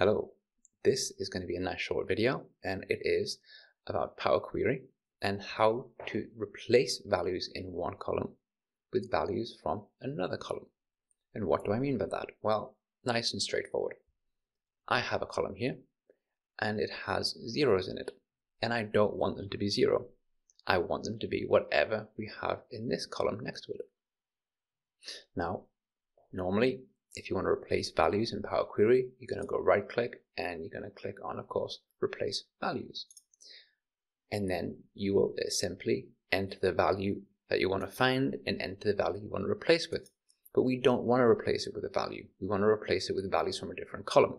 Hello, this is going to be a nice short video, and it is about Power Query and how to replace values in one column with values from another column. And what do I mean by that? Well, nice and straightforward. I have a column here and it has zeros in it, and I don't want them to be zero. I want them to be whatever we have in this column next to it. Now, normally, if you want to replace values in Power Query, you're going to go right click and you're going to click on, of course, replace values. And then you will simply enter the value that you want to find and enter the value you want to replace with. But we don't want to replace it with a value. We want to replace it with values from a different column.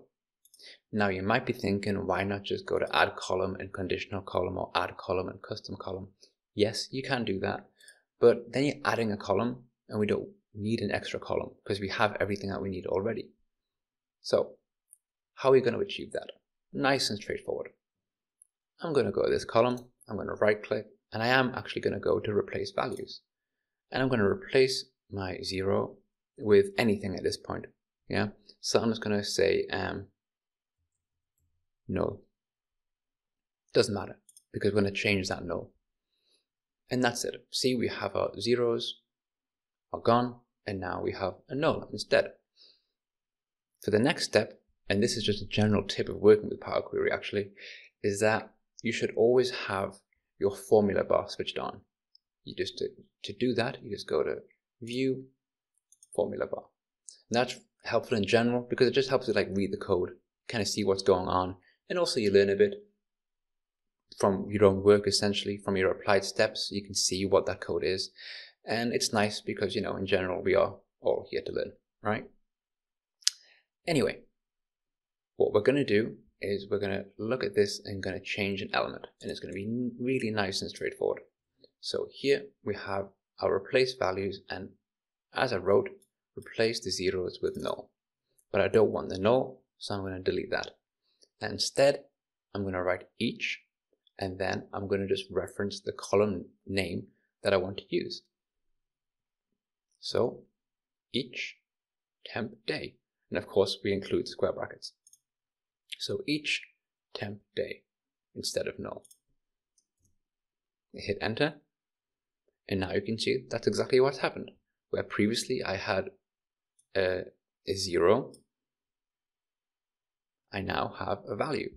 Now you might be thinking, why not just go to add column and conditional column, or add column and custom column? Yes, you can do that, but then you're adding a column and we don't need an extra column because we have everything that we need already. So how are we going to achieve that? Nice and straightforward. I'm going to go to this column, I'm going to right click, and I am actually going to go to replace values, and I'm going to replace my zero with anything at this point. Yeah, so I'm just going to say null. Doesn't matter, because we're going to change that null. And that's it. See, we have our zeros are gone, and now we have a null instead. For the next step, and this is just a general tip of working with Power Query actually, is that you should always have your formula bar switched on. You just to do that, you just go to view formula bar. And that's helpful in general because it just helps you like read the code, kind of see what's going on, and also you learn a bit from your own work, essentially from your applied steps. You can see what that code is, and it's nice because, you know, in general we are all here to learn, right? Anyway, what we're going to do is we're going to look at this and going to change an element, and it's going to be really nice and straightforward. So here we have our replace values, and as I wrote, replace the zeros with null, but I don't want the null, so I'm going to delete that. And instead I'm going to write each, and then I'm going to just reference the column name that I want to use. So each temp day, and of course we include square brackets. So each temp day instead of null. Hit enter, and now you can see that's exactly what's happened. Where previously I had a zero, I now have a value,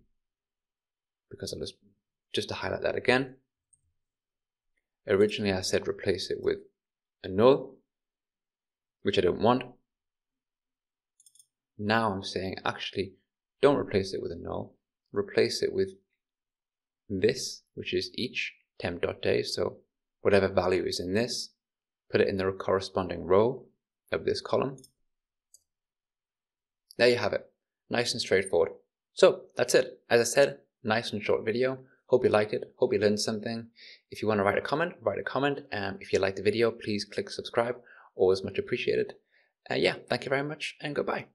because I'll just to highlight that again. Originally I said replace it with a null, which I don't want. Now I'm saying actually don't replace it with a null, replace it with this, which is each temp.day. So whatever value is in this, put it in the corresponding row of this column. There you have it. Nice and straightforward. So that's it. As I said, nice and short video. Hope you liked it. Hope you learned something. If you want to write a comment, write a comment. If you liked the video, please click subscribe. Always much appreciated. Yeah, thank you very much, and goodbye.